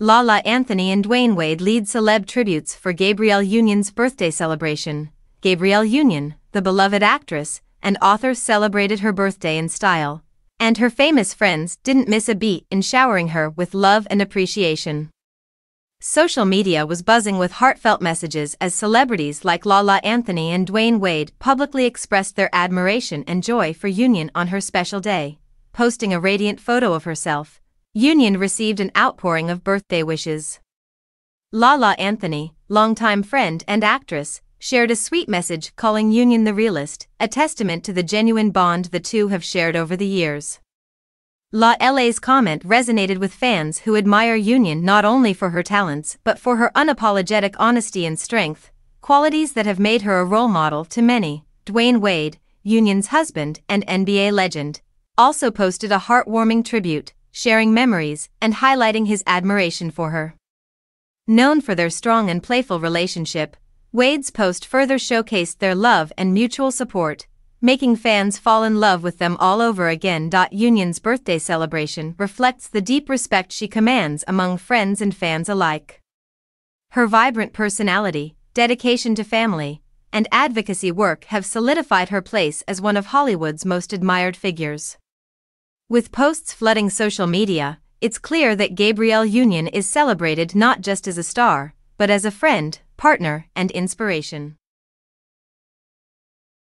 La La Anthony and Dwyane Wade lead celeb tributes for Gabrielle Union's birthday celebration. Gabrielle Union, the beloved actress and author, celebrated her birthday in style, and her famous friends didn't miss a beat in showering her with love and appreciation. Social media was buzzing with heartfelt messages as celebrities like La La Anthony and Dwyane Wade publicly expressed their admiration and joy for Union on her special day. Posting a radiant photo of herself, Union received an outpouring of birthday wishes. La La Anthony, longtime friend and actress, shared a sweet message calling Union the realist, a testament to the genuine bond the two have shared over the years. La La's comment resonated with fans who admire Union not only for her talents but for her unapologetic honesty and strength, qualities that have made her a role model to many. Dwyane Wade, Union's husband and NBA legend, also posted a heartwarming tribute, sharing memories and highlighting his admiration for her. Known for their strong and playful relationship, Wade's post further showcased their love and mutual support, making fans fall in love with them all over again. Union's birthday celebration reflects the deep respect she commands among friends and fans alike. Her vibrant personality, dedication to family, and advocacy work have solidified her place as one of Hollywood's most admired figures. With posts flooding social media, it's clear that Gabrielle Union is celebrated not just as a star, but as a friend, partner, and inspiration.